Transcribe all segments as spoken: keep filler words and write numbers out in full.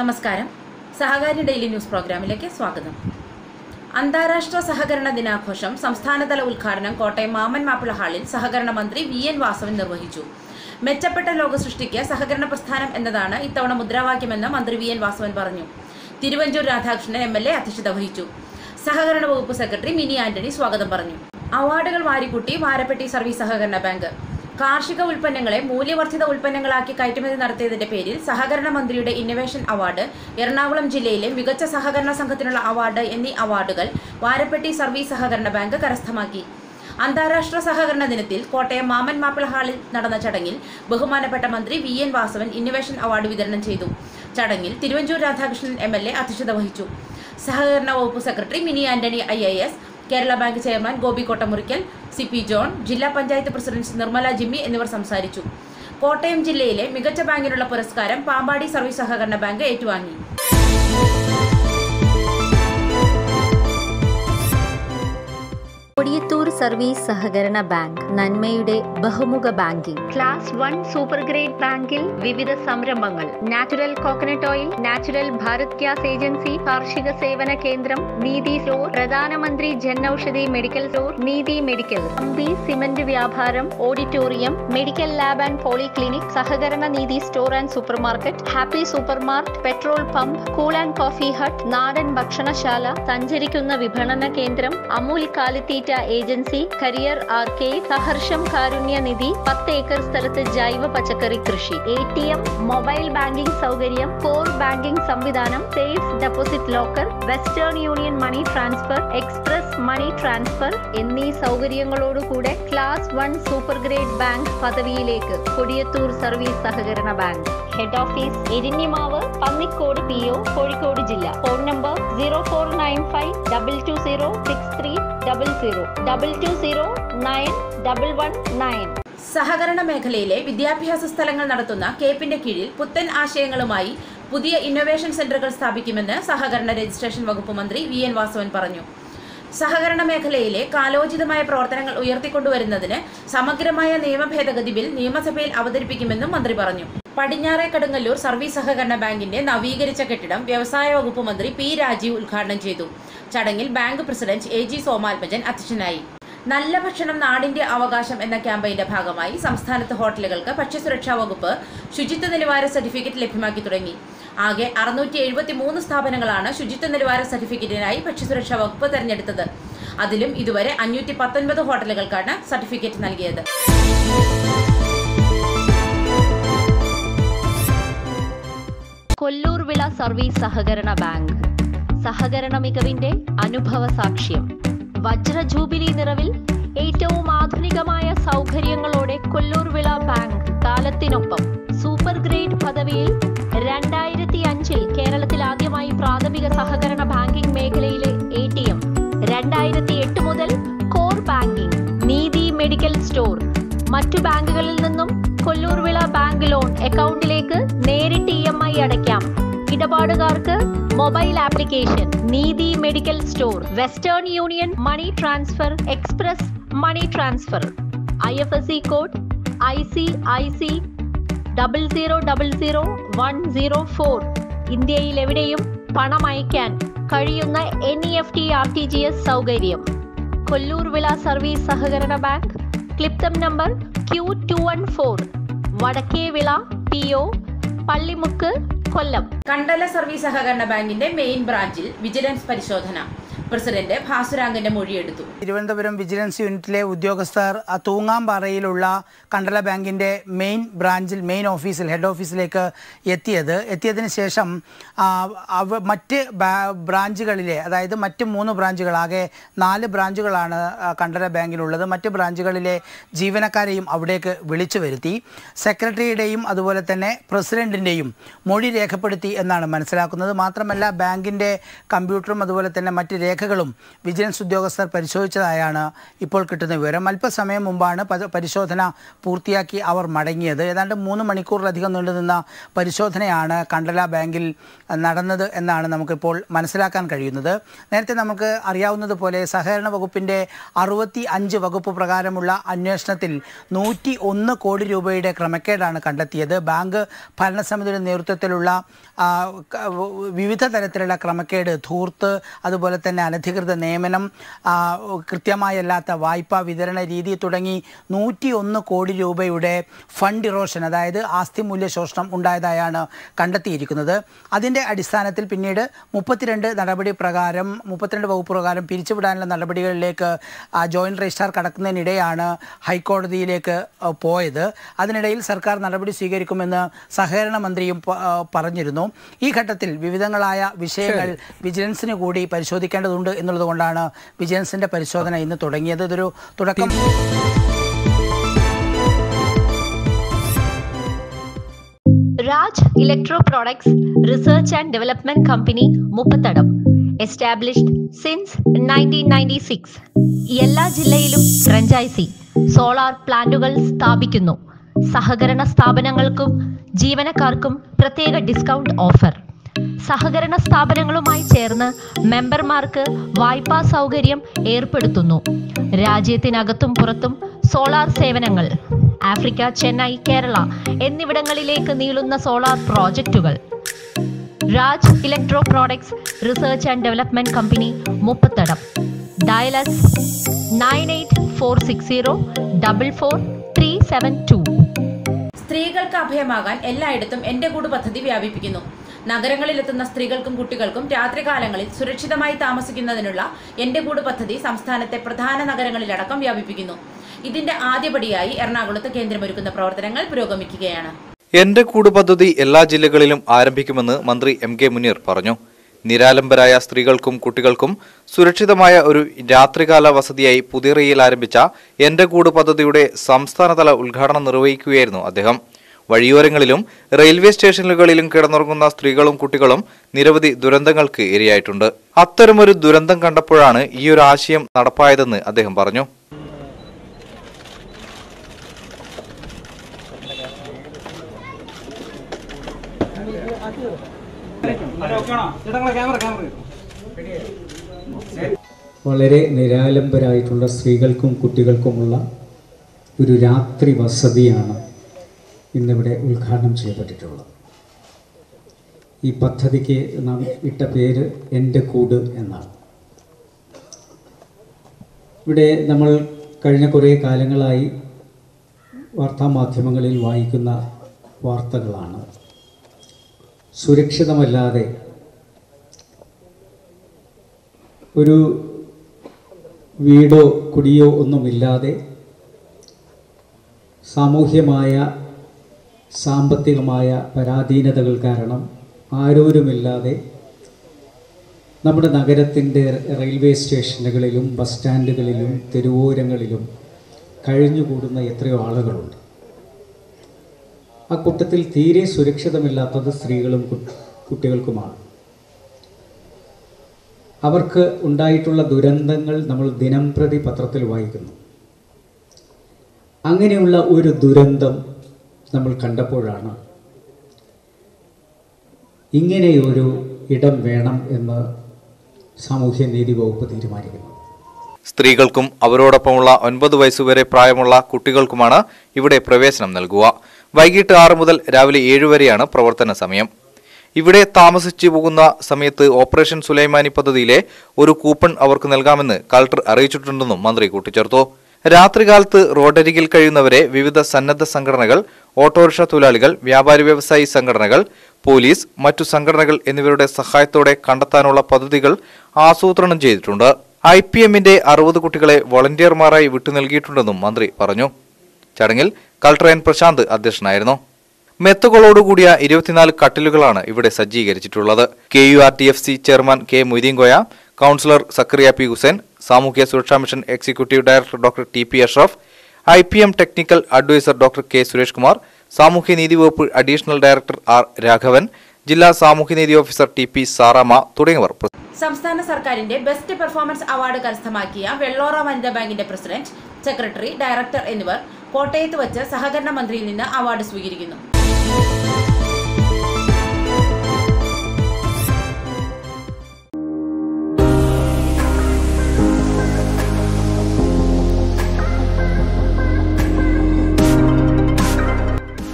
നമസ്കാരം. സഹകാരി daily news പ്രോഗ്രാമിലേക്ക് സ്വാഗതം. അന്താരാഷ്ട്ര സഹകരണ ദിനാഘോഷം സംസ്ഥാനതല ഉദ്ഘാടനം കോട്ടയം മാമൻ മാപ്പിള ഹാളിൽ സഹകരണ മന്ത്രി വി എൻ വാസവൻ നിർവഹിച്ചു. മെച്ചപ്പെട്ട ലോക സൃഷ്ടിക്ക് സഹകരണ പ്രസ്ഥാനം എന്നതാണ് ഇത്തവണ മുദ്രാവാക്യമെന്ന് മന്ത്രി വി എൻ വാസവൻ പറഞ്ഞു. Thiruvanchoor Radhakrishnan M L A അധ്യക്ഷത വഹിച്ചു. സഹകരണ വകുപ്പ് സെക്രട്ടറി മിനി ആന്റണി സ്വാഗതം പറഞ്ഞു. അവാർഡുകൾ വാരിക്കൂട്ടി വാരപ്പെട്ടി സർവീസ് സഹകരണ ബാങ്ക്. കാർഷിക ഉൽപ്പന്നങ്ങളെ മൂല്യവർദ്ധിത ഉൽപ്പന്നങ്ങളാക്കി കയറ്റുമതി നടത്തിയതിന്റെ പേരിൽ സഹകരണ മന്ത്രിയുടെ ഇന്നൊവേഷൻ അവാർഡ്, എറണാകുളം ജില്ലയിലെ മികച്ച സഹകരണ സംഘത്തിനുള്ള അവാർഡ് എന്നീ അവാർഡുകൾ വാരപ്പെട്ടി സർവീസ് സഹകരണ ബാങ്ക് കരസ്ഥമാക്കി. അന്താരാഷ്ട്ര സഹകരണ ദിനത്തിൽ കോട്ടയം മാമൻ മാപ്പിള ഹാളിൽ നടന്ന ചടങ്ങിൽ ബഹുമാനപ്പെട്ട മന്ത്രി V N Vasavan innovation award വിതരണം ചെയ്തു. ചടങ്ങിൽ Thiruvanchoor Radhakrishnan M L A അധ്യക്ഷത വഹിച്ചു. സഹകരണ വകുപ്പ് secretary Mini Antony I A S, Kerala bank chairman Gopi Kottamurickal, C P John, ജില്ലാ പഞ്ചായത്ത് പ്രസിഡന്റ് നിർമ്മല ജിമ്മി എന്നിവർ സംസാരിച്ചു. കോട്ടയം ജില്ലയിലെ മികച്ച ബാങ്കിനുള്ള പുരസ്കാരം പാമ്പാടി സർവീസ് സഹകരണ ബാങ്ക് ഏറ്റുവാങ്ങി. കൊടിയത്തൂർ സർവീസ് സഹകരണ ബാങ്ക് നന്മയുടെ ബഹുമുഖ banking. Class one super grade ബാങ്കിൽ വിവിധ സംരംഭങ്ങൾ: natural coconut oil, natural Bharat gas agency, കാർഷിക സേവന കേന്ദ്രം, Neethi store, Pradhanmantri Jan Aushadhi medical store, Neethi medical, അമ്പി സിമന്റ് വ്യാപാരം, auditorium, medical lab and polyclinic, സഹകരണ Neethi store and supermarket, happy supermarket, petrol pump, cool and coffee hut, നാടൻ ഭക്ഷണശാല, സഞ്ചരിക്കുന്ന വിപണന കേന്ദ്രം, അമൂൽ കാലിത്തീറ്റ ഏജൻസി, കരിയർ ആർകെ, സഹർഷം കാരുണ്യ നിധി, പത്ത് ഏക്കർ സ്ഥലത്ത് ജൈവ പച്ചക്കറി കൃഷി, A T M, mobile banking സൗകര്യം, കോർ ബാങ്കിംഗ് സംവിധാനം, safe deposit locker, Western Union money transfer, express money transfer എന്നീ സൗകര്യങ്ങളോടുകൂടെ class one super grade bank പദവിയിലേക്ക് കൊടിയത്തൂർ സർവീസ് സഹകരണ bank. Head office Erinjimavu, Pannikode P O, Kozhikode ജില്ല. Phone number zero four nine five double two zero six three double zero. സഹകരണ മേഖലയിലെ വിദ്യാഭ്യാസ സ്ഥലങ്ങൾ നടത്തുന്ന കേപ്പിന്റെ കീഴിൽ പുത്തൻ ആശയങ്ങളുമായി പുതിയ ഇന്നൊവേഷൻ സെന്ററുകൾ സ്ഥാപിക്കുമെന്ന് സഹകരണ രജിസ്ട്രേഷൻ വകുപ്പ് മന്ത്രി വി എൻ വാസവൻ പറഞ്ഞു. സഹകരണ മേഖലയിലെ കാലോചിതമായ പ്രവർത്തനങ്ങൾ ഉയർത്തിക്കൊണ്ടുവരുന്നതിന് സമഗ്രമായ നിയമ ഭേദഗതി ബിൽ നിയമസഭയിൽ അവതരിപ്പിക്കുമെന്നും മന്ത്രി പറഞ്ഞു. പടിഞ്ഞാറെ കടുങ്ങല്ലൂർ സർവീസ് സഹകരണ ബാങ്കിന്റെ നവീകരിച്ച കെട്ടിടം വ്യവസായ വകുപ്പ് മന്ത്രി പി രാജീവ് ഉദ്ഘാടനം ചെയ്തു. ചടങ്ങിൽ ബാങ്ക് പ്രസിഡന്റ് എ ജി സോമാൽഭജൻ അധ്യക്ഷനായി. നല്ല ഭക്ഷണം നാടിന്റെ അവകാശം എന്ന ക്യാമ്പയിന്റെ ഭാഗമായി സംസ്ഥാനത്ത് ഹോട്ടലുകൾക്ക് ഭക്ഷ്യസുരക്ഷാ വകുപ്പ് ശുചിത്വ നിലവാര സർട്ടിഫിക്കറ്റ് ലഭ്യമാക്കി തുടങ്ങി. ആകെ അറുന്നൂറ്റി എഴുപത്തി മൂന്ന് സ്ഥാപനങ്ങളാണ് ശുചിത്വ നിലവാര സർട്ടിഫിക്കറ്റിനായി ഭക്ഷ്യസുരക്ഷാ വകുപ്പ് തെരഞ്ഞെടുത്തത്. അതിലും ഇതുവരെ അഞ്ഞൂറ്റി പത്തൊൻപത് ഹോട്ടലുകൾക്കാണ് സർട്ടിഫിക്കറ്റ് നൽകിയത്. കൊല്ലൂർ വിള സർവീസ് സഹകരണ ബാങ്ക് സഹകരണ മികവിന്റെ അനുഭവ സാക്ഷ്യം. വജ്രജൂബിലി നിറവിൽ ഏറ്റവും ആധുനികമായ സൗകര്യങ്ങളോടെ കൊല്ലൂർ വിള ബാങ്ക് കാലത്തിനൊപ്പം. സൂപ്പർ ഗ്രേഡ് പദവിയിൽ രണ്ടായിരത്തി അഞ്ചിൽ കേരളത്തിൽ ആദ്യമായി പ്രാഥമിക സഹകരണ ബാങ്കിംഗ് മേഖലയിലെ എ ടി എം, രണ്ടായിരത്തി എട്ട് മുതൽ core banking, Neethi medical store. മറ്റു ബാങ്കുകളിൽ നിന്നും കൊല്ലൂർ വിള ബാങ്ക് ലോൺ അക്കൗണ്ടിലേക്ക് നേരിട്ട് ഇ എം ഐ അടയ്ക്കാം. ഇടപാടുകാർക്ക് mobile application, Neethi medical store, Western Union money transfer, express money transfer. I F S C code I C I C double zero double zero one zero four. ഇന്ത്യയിൽ എവിടെയും പണം അയക്കാൻ കഴിയുന്ന N E F T R T G S സൗകര്യം. Kollur Vila service സഹകരണ bank, ക്ലിപ്തം number Q two one four, Vadakkevila P O, Pallimukku, Kollam. Kandala service സഹകരണ ബാങ്കിന്റെ മെയിൻ ബ്രാഞ്ചിൽ വിജിലൻസ് പരിശോധന. പ്രസിഡന്റ് ഭാസുരാംഗന്റെ മൊഴിയെടുത്തു. തിരുവനന്തപുരം വിജിലൻസ് യൂണിറ്റിലെ ഉദ്യോഗസ്ഥർ തൂങ്ങാമ്പാറയിലുള്ള കണ്ടല ബാങ്കിൻ്റെ മെയിൻ ബ്രാഞ്ചിൽ, മെയിൻ ഓഫീസിൽ, ഹെഡ് ഓഫീസിലേക്ക് എത്തിയത് എത്തിയതിന് ശേഷം മറ്റ് ബ്രാഞ്ചുകളിലെ, അതായത് മറ്റ് മൂന്ന് ബ്രാഞ്ചുകളാകെ നാല് ബ്രാഞ്ചുകളാണ് കണ്ടല ബാങ്കിലുള്ളത്. മറ്റ് ബ്രാഞ്ചുകളിലെ ജീവനക്കാരെയും അവിടേക്ക് വിളിച്ചു വരുത്തി സെക്രട്ടറിയുടെയും അതുപോലെ തന്നെ പ്രസിഡന്റിൻ്റെയും മൊഴി രേഖപ്പെടുത്തി എന്നാണ് മനസ്സിലാക്കുന്നത്. മാത്രമല്ല ബാങ്കിൻ്റെ കമ്പ്യൂട്ടറും അതുപോലെ തന്നെ മറ്റ് രേഖ കണക്കുകളും വിജിലൻസ് ഉദ്യോഗസ്ഥർ പരിശോധിച്ചതായാണ് ഇപ്പോൾ കിട്ടുന്ന വിവരം. അല്പസമയം മുമ്പാണ് പരിശോധന പൂർത്തിയാക്കി അവർ മടങ്ങിയത്. ഏതാണ്ട് മൂന്ന് മണിക്കൂറിലധികം നീണ്ടുനിന്ന പരിശോധനയാണ് കണ്ടല ബാങ്കിൽ നടന്നത് എന്നാണ് നമുക്കിപ്പോൾ മനസ്സിലാക്കാൻ കഴിയുന്നത്. നേരത്തെ നമുക്ക് അറിയാവുന്നതുപോലെ സഹകരണ വകുപ്പിൻ്റെ അറുപത്തി അഞ്ച് വകുപ്പ് പ്രകാരമുള്ള അന്വേഷണത്തിൽ നൂറ്റി ഒന്ന് കോടി രൂപയുടെ ക്രമക്കേടാണ് കണ്ടെത്തിയത്. ബാങ്ക് ഭരണസമിതിയുടെ നേതൃത്വത്തിലുള്ള വിവിധ തരത്തിലുള്ള ക്രമക്കേട്, ധൂർത്ത്, അതുപോലെ തന്നെ അനധികൃത നിയമനം, കൃത്യമായല്ലാത്ത വായ്പാ വിതരണ രീതി തുടങ്ങി നൂറ്റി ഒന്ന് കോടി രൂപയുടെ ഫണ്ട് ഇറോഷൻ, അതായത് ആസ്തി മൂല്യ ശോഷണം ഉണ്ടായതായാണ് കണ്ടെത്തിയിരിക്കുന്നത്. അതിൻ്റെ അടിസ്ഥാനത്തിൽ പിന്നീട് മുപ്പത്തിരണ്ട് നടപടി പ്രകാരം മുപ്പത്തിരണ്ട് വകുപ്പ് പ്രകാരം പിരിച്ചുവിടാനുള്ള നടപടികളിലേക്ക് ജോയിൻറ്റ് രജിസ്ട്രാർ കടക്കുന്നതിനിടെയാണ് ഹൈക്കോടതിയിലേക്ക് പോയത്. അതിനിടയിൽ സർക്കാർ നടപടി സ്വീകരിക്കുമെന്ന് സഹകരണ മന്ത്രിയും പറഞ്ഞിരുന്നു. ഈ ഘട്ടത്തിൽ വിവിധങ്ങളായ വിഷയങ്ങൾ വിജിലൻസിന് കൂടി പരിശോധിക്കേണ്ടതുണ്ട് എന്നുള്ളതുകൊണ്ടാണ് വിജിലൻസിൻ്റെ പരിശോധന ഇന്ന് തുടങ്ങിയത്. ഇതൊരു തുടക്കം. Raj Electro Products Research and Development Company Muppatadam, established since nineteen ninety-six. എല്ലാ ജില്ലയിലും ഫ്രഞ്ചൈസി സോളാർ പ്ലാന്റുകൾ സ്ഥാപിക്കുന്നു. സഹകരണ സ്ഥാപനങ്ങൾക്കും ജീവനക്കാർക്കും പ്രത്യേക ഡിസ്കൗണ്ട് ഓഫർ. സഹകരണ സ്ഥാപനങ്ങളുമായി ചേർന്ന് മെമ്പർമാർക്ക് വായ്പാ സൗകര്യം ഏർപ്പെടുത്തുന്നു. രാജ്യത്തിനകത്തും പുറത്തും സോളാർ സേവനങ്ങൾ. ആഫ്രിക്ക, ചെന്നൈ, കേരള എന്നിവിടങ്ങളിലേക്ക് നീളുന്ന സോളാർ പ്രോജക്റ്റുകൾ Raj electro products research and development company Muppathadam. Dial us nine eight four six zero double four three seven two. സ്ത്രീകൾക്ക് അഭയമാകാൻ എല്ലായിടത്തും എൻ്റെ കൂട് പദ്ധതി വ്യാപിപ്പിക്കുന്നു. നഗരങ്ങളിലെത്തുന്ന സ്ത്രീകൾക്കും കുട്ടികൾക്കും രാത്രികാലങ്ങളിൽ സുരക്ഷിതമായി താമസിക്കുന്നതിനുള്ള എൻ്റെ കൂട് പദ്ധതി സംസ്ഥാനത്തെ പ്രധാന നഗരങ്ങളിലടക്കം വ്യാപിപ്പിക്കുന്നു. ഇതിന്റെ ആദ്യപടിയായി എറണാകുളത്ത് കേന്ദ്രമൊരുക്കുന്ന പ്രവർത്തനങ്ങൾ പുരോഗമിക്കുകയാണ്. എന്റെ കൂട് പദ്ധതി എല്ലാ ജില്ലകളിലും ആരംഭിക്കുമെന്ന് മന്ത്രി എം കെ മുനീർ പറഞ്ഞു. നിരാലംബരായ സ്ത്രീകൾക്കും കുട്ടികൾക്കും സുരക്ഷിതമായ ഒരു രാത്രികാല വസതിയായി പുതിയറയിൽ ആരംഭിച്ച എന്റെ കൂട് പദ്ധതിയുടെ സംസ്ഥാനതല ഉദ്ഘാടനം നിർവഹിക്കുകയായിരുന്നു അദ്ദേഹം. വഴിയോരങ്ങളിലും റെയിൽവേ സ്റ്റേഷനുകളിലും കിടന്നുറങ്ങുന്ന സ്ത്രീകളും കുട്ടികളും നിരവധി ദുരന്തങ്ങൾക്ക് ഇരയായിട്ടുണ്ട്. അത്തരമൊരു ദുരന്തം കണ്ടപ്പോഴാണ് ഈ ഒരു ആശയം നടപ്പായതെന്ന് അദ്ദേഹം പറഞ്ഞു. വളരെ നിരാലംബരായിട്ടുള്ള സ്ത്രീകൾക്കും കുട്ടികൾക്കുമുള്ള ഒരു രാത്രി വസതിയാണ് ഇന്നിവിടെ ഉദ്ഘാടനം ചെയ്യപ്പെട്ടിട്ടുള്ളത്. ഈ പദ്ധതിക്ക് നാം ഇട്ട പേര് എൻ്റെ കൂട് എന്നാണ്. ഇവിടെ നമ്മൾ കഴിഞ്ഞ കുറേ കാലങ്ങളായി വാർത്താമാധ്യമങ്ങളിൽ വായിക്കുന്ന വാർത്തകളാണ് സുരക്ഷിതമല്ലാതെ ഒരു വീടോ കുടിയോ ഒന്നുമില്ലാതെ സാമൂഹ്യമായ സാമ്പത്തികമായ പരാധീനതകൾ കാരണം ആരോരുമില്ലാതെ നമ്മുടെ നഗരത്തിൻ്റെ റെയിൽവേ സ്റ്റേഷനുകളിലും ബസ് സ്റ്റാൻഡുകളിലും തെരുവോരങ്ങളിലും കഴിഞ്ഞുകൂടുന്ന എത്രയോ ആളുകളുണ്ട്. ആ കൂട്ടത്തിൽ തീരെ സുരക്ഷിതമില്ലാത്തത് സ്ത്രീകളും കുട്ടികൾക്കുമാണ്. അവർക്ക് ഉണ്ടായിട്ടുള്ള ദുരന്തങ്ങൾ നമ്മൾ ദിനം പ്രതി പത്രത്തിൽ വായിക്കുന്നു. അങ്ങനെയുള്ള ഒരു ദുരന്തം നമ്മൾ കണ്ടപ്പോഴാണ് ഇങ്ങനെയൊരു ഇടം വേണം എന്ന് സാമൂഹ്യനീതി വകുപ്പ് തീരുമാനിക്കുന്നത്. സ്ത്രീകൾക്കും അവരോടൊപ്പമുള്ള ഒൻപത് വയസ്സുവരെ പ്രായമുള്ള കുട്ടികൾക്കുമാണ് ഇവിടെ പ്രവേശനം നൽകുക. വൈകിട്ട് ആറ് മുതൽ രാവിലെ ഏഴ് വരെയാണ് പ്രവർത്തന സമയം. ഇവിടെ താമസിച്ചു പോകുന്ന സമയത്ത് ഓപ്പറേഷൻ സുലൈമാനി പദ്ധതിയിലെ ഒരു കൂപ്പൺ അവർക്ക് നൽകാമെന്ന് കളക്ടർ അറിയിച്ചിട്ടുണ്ടെന്നും മന്ത്രി കൂട്ടിച്ചേർത്തു. രാത്രികാലത്ത് റോഡരികിൽ കഴിയുന്നവരെ വിവിധ സന്നദ്ധ സംഘടനകൾ, ഓട്ടോറിക്ഷ തൊഴിലാളികൾ, വ്യാപാരി വ്യവസായി സംഘടനകൾ, പോലീസ്, മറ്റു സംഘടനകൾ എന്നിവരുടെ സഹായത്തോടെ കണ്ടെത്താനുള്ള പദ്ധതികൾ ആസൂത്രണം ചെയ്തിട്ടുണ്ട്. ഐ പി എമ്മിന്റെ അറുപത് കുട്ടികളെ വോളണ്ടിയർമാരായി വിട്ടു നൽകിയിട്ടുണ്ടെന്നും മന്ത്രി പറഞ്ഞു. ചടങ്ങിൽ കളക്ടർ എൻ പ്രശാന്ത് അധ്യക്ഷനായിരുന്നു. മെത്തകളോടുകൂടിയ ഇരുപത്തിനാല് കട്ടിലുകളാണ് ഇവിടെ സജ്ജീകരിച്ചിട്ടുള്ളത്. K U R T F C chairman K Moideenkoya, councillor Sakkariya P Hussain, സാമൂഹ്യ സുരക്ഷാ mission executive director doctor T P Ashraf, I P M technical adviser doctor K Suresh Kumar, സാമൂഹ്യനീതി വകുപ്പ് അഡീഷണൽ ഡയറക്ടർ ആർ രാഘവൻ, ജില്ലാ സാമൂഹ്യനീതി ഓഫീസർ ടി പി സാറാമ തുടങ്ങിയവർ. സംസ്ഥാന സർക്കാരിന്റെ ബെസ്റ്റ് പെർഫോമൻസ് അവാർഡ് കരസ്ഥമാക്കിയ വെള്ളോറ വനിതാ ബാങ്കിന്റെ പ്രസിഡന്റ്, സെക്രട്ടറി, ഡയറക്ടർ എന്നിവർ കോട്ടയത്ത് വച്ച് സഹകരണ മന്ത്രിയിൽ നിന്ന് അവാർഡ് സ്വീകരിക്കുന്നു.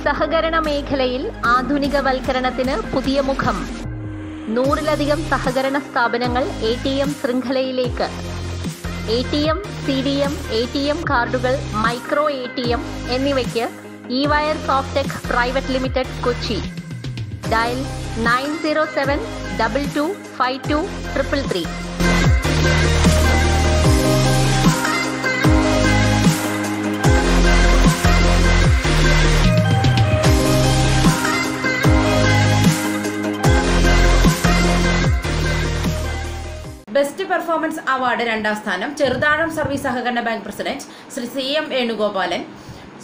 സഹകരണ മേഖലയിൽ ആധുനികവൽക്കരണത്തിന് പുതിയ മുഖം. നൂറിലധികം സഹകരണ സ്ഥാപനങ്ങൾ എ ടി എം ശൃംഖലയിലേക്ക്. A T M, C D M, A T M കാർഡുകൾ, മൈക്രോ എ ടി എം എന്നിവയ്ക്ക് E wire Softek private limited Kochi. Dial nine zero seven double two five two triple three. Best performance award രണ്ടാം സ്ഥാനം Cheruthazham service സഹകരണ bank president Sri C M Venugopalan,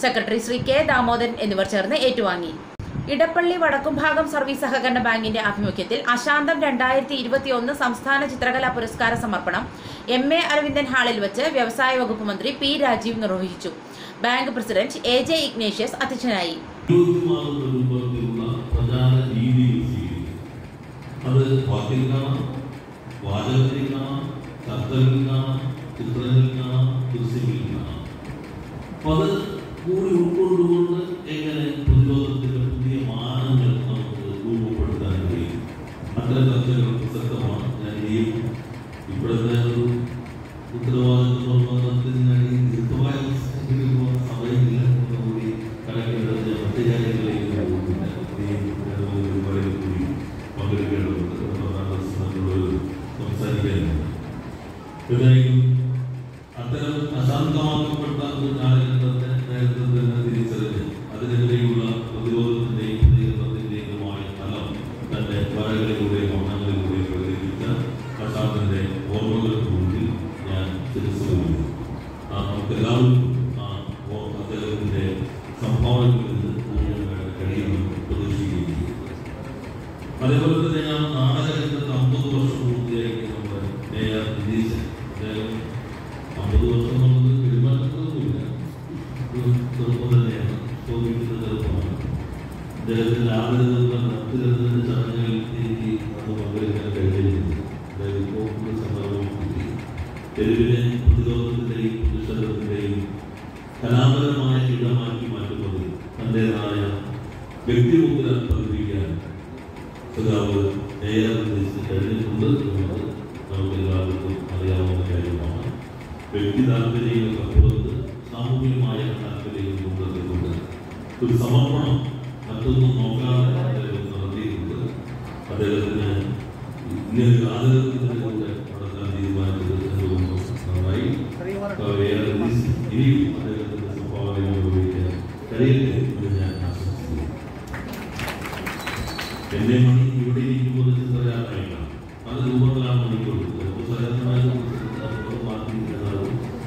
secretary Sri K Damodaran എന്നിവർ ചേർന്ന് ഏറ്റുവാങ്ങി. Edappally Vadakkumbhagam service സഹകരണ ബാങ്കിന്റെ ആഭിമുഖ്യത്തിൽ അശാന്തം രണ്ടായിരത്തി ഇരുപത്തി ഒന്ന് സംസ്ഥാന ചിത്രകലാ പുരസ്കാര സമർപ്പണം എം എ അരവിന്ദൻ ഹാളിൽ വെച്ച് വ്യവസായ വകുപ്പ് മന്ത്രി പി രാജീവ് നിർവഹിച്ചു. Bank president A J Ignatius അധ്യക്ഷനായി. വാചകത്തിൽ കാണാം, കർത്തലിൽ കാണാം, ചിത്രങ്ങളിൽ കാണാം, ദൃശ്യങ്ങളിൽ കാണാം. അപ്പോൾ അത് കൂടി ഉൾക്കൊണ്ടുകൊണ്ട് എങ്ങനെ പ്രതിരോധത്തിൻ്റെ പുതിയ മാനങ്ങൾ നമുക്ക് രൂപപ്പെടുത്താൻ കഴിയും, അത്തരം ചർച്ചകൾ പ്രസക്തമാണ്. ഞാൻ ഇനിയും ഇപ്പോഴത്തെ ഒരു ഉത്തരവാദിത്വത്തിൽ ഞാൻ ഈ കൃത്യമായ സമയമില്ല എന്നുകൂടി കണക്കിലെടുത്ത് മറ്റു കാര്യങ്ങളിലേക്ക് പോകുന്നില്ല. ഒരുപാട് കൂടി പങ്കെടുക്കേണ്ടതുണ്ട്, സംസാരിക്കാനുണ്ട്. ഇതായും അത്തരം അശാന്തമാക്കപ്പെട്ട ഒരു കാലഘട്ടത്തെ നേരത്തെ തന്നെ തിരിച്ചറിഞ്ഞ് അതിനെതിരെയുള്ള പ്രതിരോധത്തിൻ്റെയും പ്രതികരണത്തിൻ്റെയുമായ ഫലം തൻ്റെ വരകളിലൂടെയും വർണ്ണങ്ങളിലൂടെയും പ്രകടിപ്പിച്ച പ്രശാന്തിൻ്റെ ഓർമ്മകൾക്ക് മുന്നിൽ ഞാൻ തിരിച്ചു പോകുന്നു. ആ നമുക്കെല്ലാവരും ആ അദ്ദേഹത്തിൻ്റെ സംഭാവനകളിൽ നിന്ന് കഴിയുമെന്ന് പ്രതീക്ഷിക്കുകയും ചെയ്യും. അതേപോലെ തന്നെ ഞാൻ നാടകരംഗത്ത് അമ്പത് വർഷം പൂർത്തിയാക്കി നമ്മുടെ മേയർ വിജയിച്ച അദ്ദേഹം അമ്പത് വർഷം നമുക്ക് പെരുമാറ്റമൊന്നുമില്ല, ചെറുപ്പം തന്നെയാണ്, തോന്നിക്കുന്ന ചെറുപ്പമാണ്. അദ്ദേഹത്തിൻ്റെ ആദ്യം മറ്റു തരത്തിൻ്റെ ചടങ്ങുകളിൽ എനിക്ക് അത് പങ്കെടുക്കാൻ കഴിഞ്ഞിരുന്നു. അതായത് ഇപ്പോൾ സന്ദർഭം തെരുവിനെ പ്രതിരോധത്തിൻ്റെയും പ്രതിഷേധത്തിൻ്റെയും കലാപരമായ ഇടമാക്കി മാറ്റുന്നത് തൻ്റേതായ വ്യക്തിമുദ്ര പതിപ്പിക്കാൻ കഴിഞ്ഞിട്ടുണ്ട് എന്നത് നമുക്ക് എല്ലാവർക്കും അറിയാവുന്ന കാര്യമാണ്. വ്യക്തി താല്പര്യങ്ങൾക്കപ്പുറത്ത് സാമൂഹികമായ താല്പര്യങ്ങൾ കൊണ്ടെത്തിക്കൊണ്ട് ഒരു സമർപ്പണം മറ്റൊന്നും നോക്കാതെ അദ്ദേഹം നടത്തിയിട്ടുണ്ട്. അദ്ദേഹത്തിന് ഇന്നൊരു കാലഘട്ടത്തിൻ്റെ കൂടെ നടത്താൻ തീരുമാനിച്ചത് എന്തുകൊണ്ടും നന്നായി. ഇനിയും അദ്ദേഹത്തിൻ്റെ സംഭാവനകൾ ഉപയോഗിക്കാൻ കഴിയട്ടെ എന്ന് ഞാൻ ആശംസിക്കുന്നു. എൻ്റെ മണി ഇവിടെ ഇരിക്കുമ്പോൾ ചിത്രകാരനായിട്ടാണ്, അത് രൂപങ്ങളാണ് മണിക്കുള്ളൂ. ചിലപ്പോൾ സഹകരണമായി മാറ്റി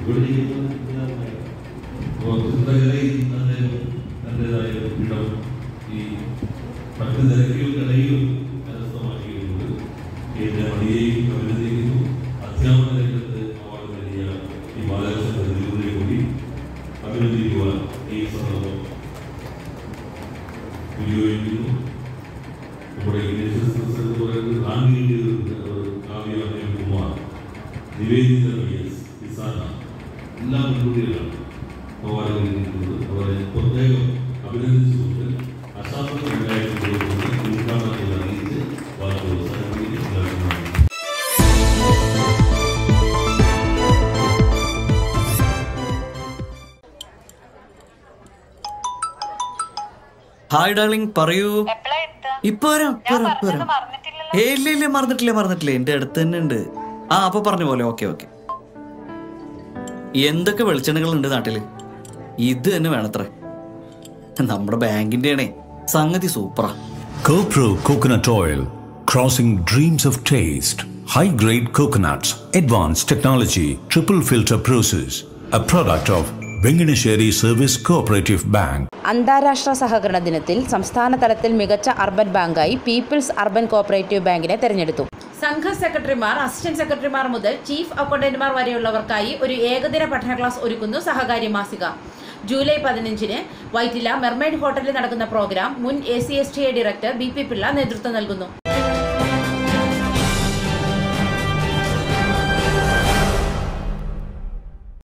ഇവിടെ ഇരിക്കുന്ന ചിത്രകാരനായിട്ടാണ്. അപ്പോൾ ചിത്രകലയിൽ അദ്ദേഹം തൻ്റെതായ ഇടം ഈ മറ്റു തിരക്കുകൾക്കിടയിലും കരസ്ഥമാക്കിയിട്ടുണ്ട്. എൻ്റെ മണിയെയും അഭിനന്ദിക്കുന്നു. അധ്യാപന രംഗത്ത് അവാർഡ് നൽകിയ ഈ ബാലകൃഷ്ണനെ കൂടി അഭിനന്ദിക്കുവാൻ ഈ സന്ദർഭം വിനിയോഗിക്കുന്നു. നമ്മുടെ ഇംഗ്ലീഷ് പറയുന്നത് ഗാന്ധിജി കാവ്യ കുമാർ, നിവേദിത കിസാന എല്ലാ മുൻകൂടികളാണ് അവാർഡിൽ അവരെ പ്രത്യേകം അഭിനന്ദിച്ചുകൊണ്ട് അശാസ്ത്രമുണ്ടായിട്ടുള്ള ഉദ്ഘാടനത്തിൽ അറിയിച്ച് വാർത്ത അവസാനിപ്പിക്കുന്നതാണ്. ഹായ് ഡാർലിംഗ്, പറയൂ. ഇപ്പൊ ഇല്ല, മറന്നിട്ടില്ല മറന്നിട്ടില്ല എന്റെ അടുത്ത് തന്നെ ഉണ്ട്. ആ അപ്പൊ പറഞ്ഞ പോലെ ഓക്കെ ഓക്കെ. എന്തൊക്കെ വെളിച്ചെണ്ണകൾ ഉണ്ട് നാട്ടില്, ഇത് തന്നെ വേണത്ര. നമ്മുടെ ബാങ്കിന്റെ ആണേ സംഗതി സൂപ്പറാ. കോപ്രോ coconut oil, crossing dreams of taste. High grade coconuts, advance technology, triple filter process. A product of Venganassery service cooperative bank. അന്താരാഷ്ട്ര സഹകരണ ദിനത്തിൽ സംസ്ഥാന തലത്തിൽ മികച്ച അർബൻ ബാങ്കായി പീപ്പിൾസ് അർബൻ കോഓപ്പറേറ്റീവ് ബാങ്കിനെ തെരഞ്ഞെടുത്തു. സംഘ സെക്രട്ടറിമാർ, അസിസ്റ്റന്റ് സെക്രട്ടറിമാർ മുതൽ ചീഫ് അക്കൗണ്ടന്റുമാർ വരെയുള്ളവർക്കായി ഒരു ഏകദിന പഠന ക്ലാസ് ഒരുക്കുന്നു സഹകാരി മാസിക. ജൂലൈ പതിനഞ്ചിന് വൈറ്റില മെർമൈഡ് ഹോട്ടലിൽ നടക്കുന്ന പ്രോഗ്രാം മുൻ A C S T A director B P Pillai നേതൃത്വം നൽകുന്നു.